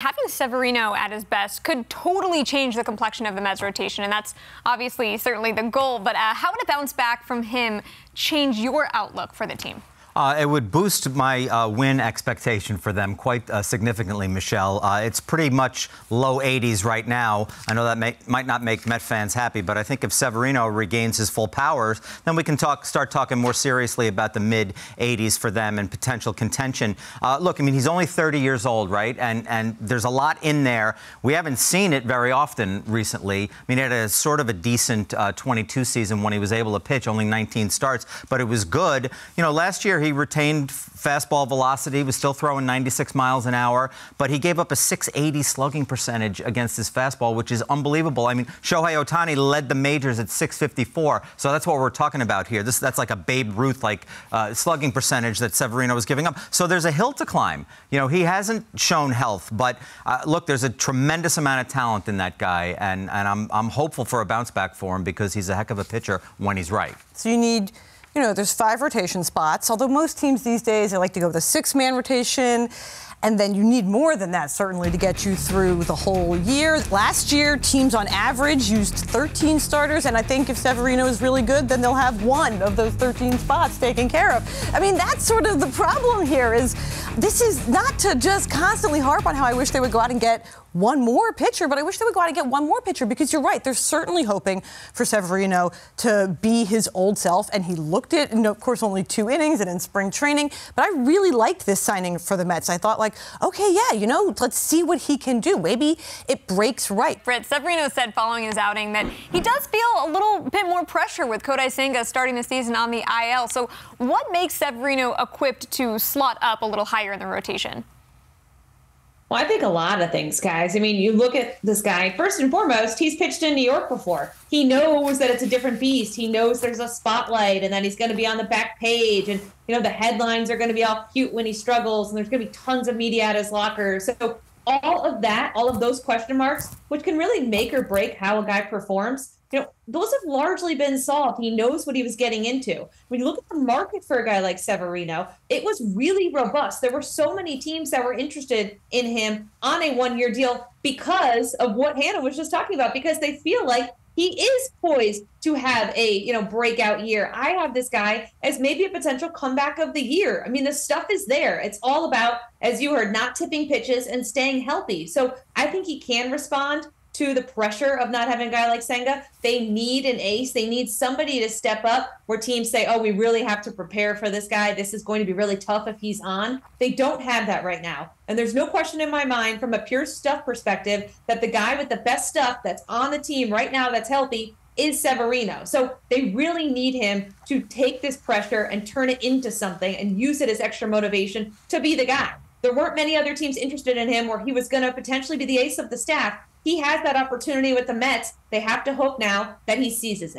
Having Severino at his best could totally change the complexion of the Mets rotation, and that's obviously certainly the goal. But how would a bounce back from him change your outlook for the team? It would boost my win expectation for them quite significantly, Michelle. It's pretty much low 80s right now. I know that might not make Met fans happy, but I think if Severino regains his full powers, then we can start talking more seriously about the mid-80s for them and potential contention. Look, I mean, he's only 30 years old, right? And there's a lot in there. We haven't seen it very often recently. I mean, he had a sort of a decent 22 season when he was able to pitch, only 19 starts, but it was good. You know, last year he retained fastball velocity, was still throwing 96 miles an hour, but he gave up a 680 slugging percentage against his fastball, which is unbelievable. I mean, Shohei Ohtani led the majors at 654, so that's what we're talking about here. That's like a Babe Ruth-like slugging percentage that Severino was giving up. So there's a hill to climb. You know, he hasn't shown health, but look, there's a tremendous amount of talent in that guy, and I'm hopeful for a bounce back for him because he's a heck of a pitcher when he's right. So you need... You know, there's 5 rotation spots, although most teams these days, they like to go with a 6-man rotation. And then you need more than that, certainly, to get you through the whole year. Last year, teams on average used 13 starters. And I think if Severino is really good, then they'll have one of those 13 spots taken care of. I mean, that's sort of the problem here is this is not to just constantly harp on how I wish they would go out and get one more pitcher, but I wish they would go out and get one more pitcher because you're right. They're certainly hoping for Severino to be his old self. And he looked it, and of course, only 2 innings and in spring training. But I really liked this signing for the Mets. I thought, like, okay, yeah, you know, let's see what he can do. Maybe it breaks right. Britt, Severino said following his outing that he does feel a little bit more pressure with Kodai Senga starting the season on the IL. So what makes Severino equipped to slot up a little higher in the rotation? Well, I think a lot of things, guys. I mean, you look at this guy, first and foremost, he's pitched in New York before. He knows that it's a different beast. He knows there's a spotlight and that he's going to be on the back page. And, you know, the headlines are going to be all cute when he struggles. And there's going to be tons of media at his locker. So all of that, all of those question marks, which can really make or break how a guy performs, you know, those have largely been solved. He knows what he was getting into. When you look at the market for a guy like Severino, it was really robust. There were so many teams that were interested in him on a one-year deal because of what Hannah was just talking about, because they feel like he is poised to have a, you know, breakout year. I have this guy as maybe a potential comeback of the year. I mean, the stuff is there. It's all about, as you heard, not tipping pitches and staying healthy. So I think he can respond to the pressure of not having a guy like Senga. They need an ace. They need somebody to step up where teams say, oh, we really have to prepare for this guy. This is going to be really tough if he's on. They don't have that right now. And there's no question in my mind from a pure stuff perspective that the guy with the best stuff that's on the team right now that's healthy is Severino. So they really need him to take this pressure and turn it into something and use it as extra motivation to be the guy. There weren't many other teams interested in him where he was going to potentially be the ace of the staff. He has that opportunity with the Mets. They have to hope now that he seizes it.